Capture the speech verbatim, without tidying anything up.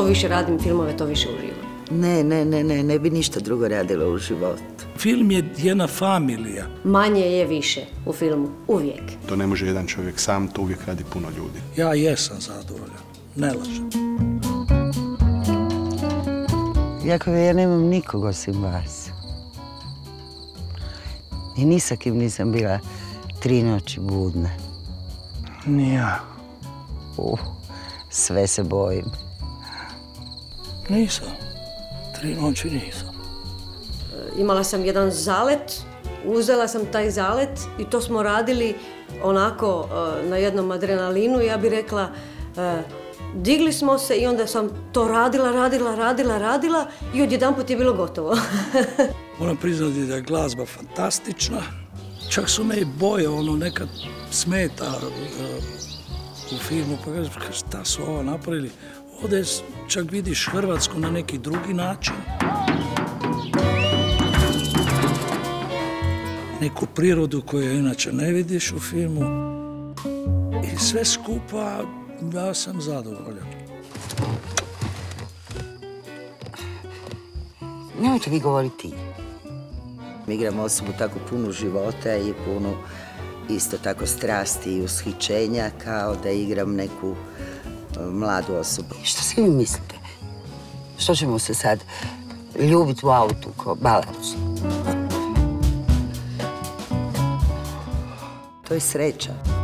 što više radim filmove, to više uživam. Ne, ne, ne, ne, ne bi ništa drugo radila u životu. Film je jedna familija. Manje je više u filmu, uvijek. To ne može jedan čovjek sam, to uvijek radi puno ljudi. Ja jesam zadovoljan, ne lažem. Jakove, ja nemam nikog osim vas. I ni sa kim nisam bila tri noći budna. Ni ja. Uh, sve se bojim. Nisam. Tri noći nisam. Imala sam jedan zalet, uzela sam taj zalet i to smo radili onako na jednom adrenalinu, ja bih rekla. Digli smo se i onda sam to radila, radila, radila, radila i odjedanput je bilo gotovo. Moram priznati da je glazba fantastična. Čak su me i boje, ono nekad smeta u filmu, pa kažem šta su ovo napravili. Ovdje čak vidiš Hrvatsku na neki drugi način. Neku prirodu koju inače ne vidiš u filmu. I sve skupa ja sam zadovoljan. Nemojte vi govoriti. Mi igramo osobu tako punu života i punu isto tako strasti i ushićenja kao da igram neku mladu osobu. Što si mi mislite? Što ćemo se sad ljubiti u autu kao balerci? To je sreća.